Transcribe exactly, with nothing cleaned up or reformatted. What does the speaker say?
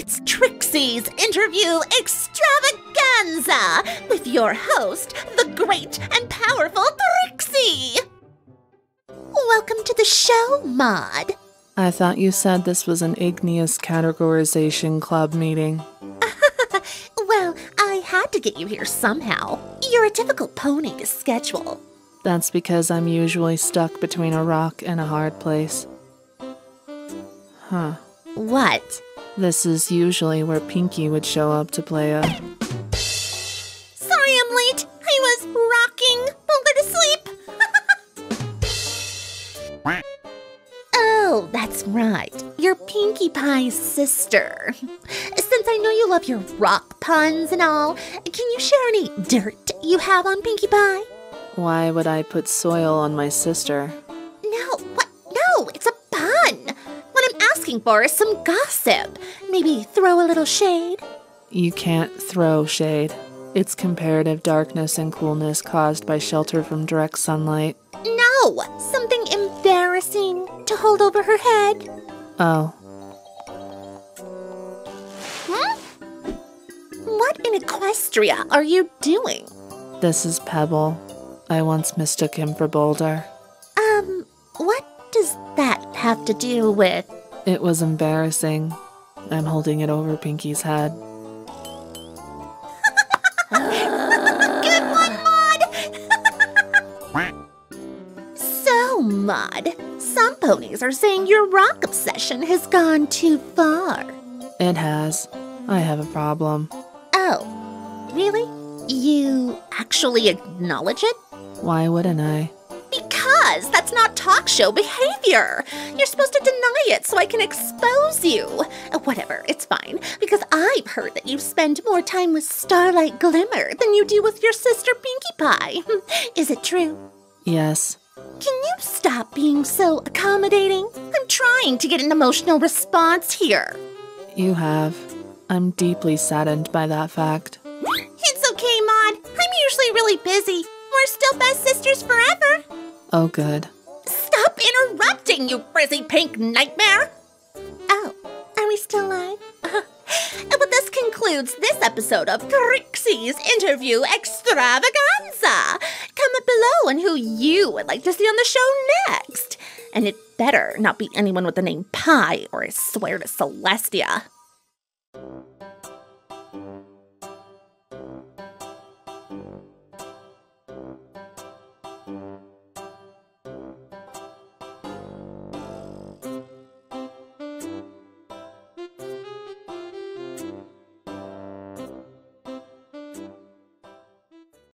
It's Trixie's Interview Extravaganza with your host, the great and powerful Trixie! Welcome to the show, Maud. I thought you said this was an Igneous Categorization Club meeting. Well, I had to get you here somehow. You're a difficult pony to schedule. That's because I'm usually stuck between a rock and a hard place. Huh. What? This is usually where Pinkie would show up to play a... Sorry I'm late! I was rocking Boulder to sleep! Oh, that's right. You're Pinkie Pie's sister. Since I know you love your rock puns and all, can you share any dirt you have on Pinkie Pie? Why would I put soil on my sister? No, what? No, it's a pun! What I'm asking for is some gossip. Maybe throw a little shade? You can't throw shade. It's comparative darkness and coolness caused by shelter from direct sunlight. No! Something embarrassing to hold over her head. Oh. Hmm? What in Equestria are you doing? This is Pebble. I once mistook him for Boulder. Um, what does that have to do with? It was embarrassing. I'm holding it over Pinkie's head. Good one, Maud! So, Maud, some ponies are saying your rock obsession has gone too far. It has. I have a problem. Oh, really? You actually acknowledge it? Why wouldn't I? Because that's not talk show behavior. You're supposed to deny it so I can expose you. Whatever, it's fine, because I've heard that you spend more time with Starlight Glimmer than you do with your sister Pinkie Pie. Is it true? Yes. Can you stop being so accommodating? I'm trying to get an emotional response here. You have. I'm deeply saddened by that fact. It's okay, Maud. I'm usually really busy. We're still best sisters forever. Oh, good. Stop interrupting, you frizzy pink nightmare! Oh, are we still live? But this concludes this episode of Trixie's Interview Extravaganza. Comment below on who you would like to see on the show next. And it better not be anyone with the name Pie, or I swear to Celestia.